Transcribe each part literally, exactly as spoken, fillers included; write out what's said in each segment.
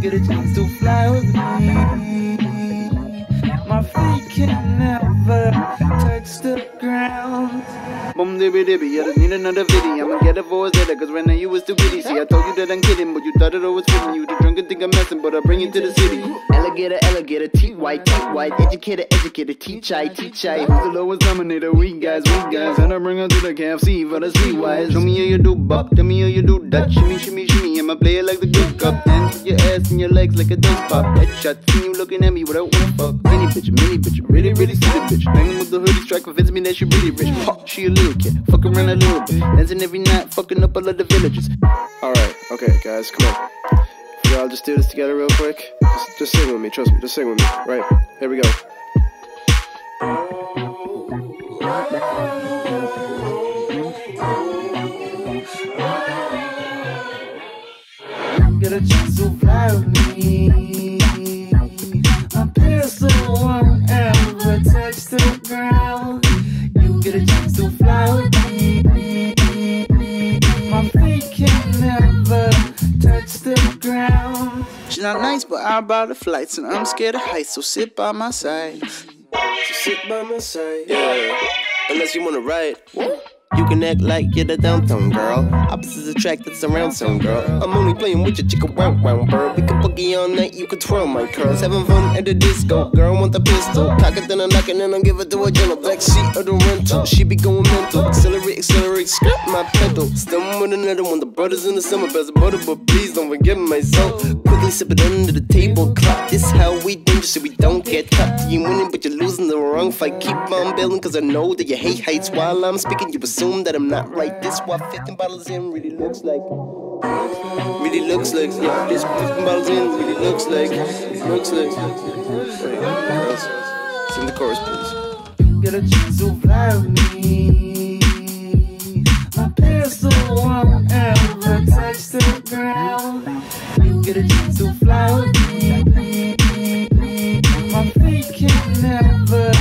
get a chance to fly with me. My feet can never touch the ground. Boom dibby dibby, I just need another video. I'ma get a voice later, cause right now you was too giddy. See, I told you that I'm kidding, but you thought it always fitting. You just drunk and think I'm messing, but I bring you to the city. Alligator, alligator, T-white, T-white. Educator, educator, teach-I, teach-I. Who's the lowest nominator? We guys, we guys. And I bring her to the K F C for the sweet wise. Show me how you do buck, tell me how you do Dutch. Shimmy, shimmy, shimmy, I'ma play it like the good cup. Hands to your ass and your legs like a dust pop. Headshots, see you looking at me with a whoop up. Mini bitch, mini bitch, really, really silly bitch. Hanging with the hoodie strike, convince me that she really rich. Fuck, she a little kid, fuck around a little bit. Dancing every night, fucking up all of the villages. Alright, okay guys, come on. Y'all just do this together real quick. Just, just sing with me, trust me, just sing with me. Right, here we go. Get a chance to fly with me. I'm pissed so one ever touch the ground. You get a chance to fly with me. My feet can never touch the ground. She's not nice, but I buy the flights, and I'm scared of heights, so sit by my side. So sit by my side, yeah. Unless you wanna ride. You can act like you're the downtown girl. Opposites attract, that's around some girl. I'm only playing with your chicken, wow, wow, bird. We can boogie all night, you can twirl my curls. Having fun at the disco, girl want the pistol. Cock it, then I knock it, then I give it to a gentle. Black seat of the rental, she be going mental. Accelerate, accelerate, skirt my pedal. Stumble with another one, the brothers in the summer. Best butter, but please don't forget myself. Quickly sip it under the tablecloth. This how we dangerous, so we don't get caught. You winning, but you're losing the wrong fight. Keep on building, cause I know that you hate heights. While I'm speaking, you assume that I'm not right. This what fifteen bottles in really looks like. Really looks like. Yeah, this fifteen bottles in really looks like. Looks like. Wait, sing the chorus, please. You get a chance to fly with me. My pistol won't ever touch the ground. You get a chance to fly with me. My feet can never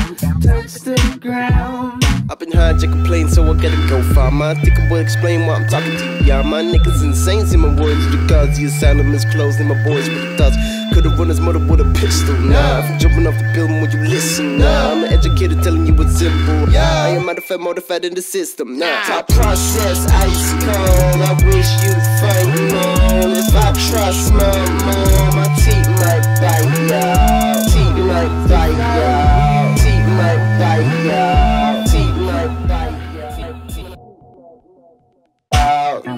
touch the ground. I've been high, you complain, so I gotta go far. My ticket will explain why I'm talking to ya. My niggas insane, see my words to the gods. The asylum is closed, and my boys with the thoughts. Could've run his mother with a pistol, nah. From jumping off the building when you listen, nah. I'm an educator telling you what's simple, yeah. I am modified, modified in the system, nah. I process ice cold, I wish you'd find me. If I trust my mom, my teeth might bite out. Teeth might bite out. Teeth might bite out.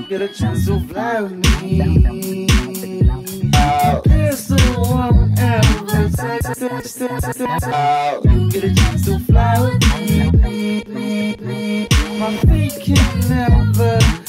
Get a chance to fly with me. Oh. Pistol won't ever touch the ground. You get a chance to fly with me. My feet can never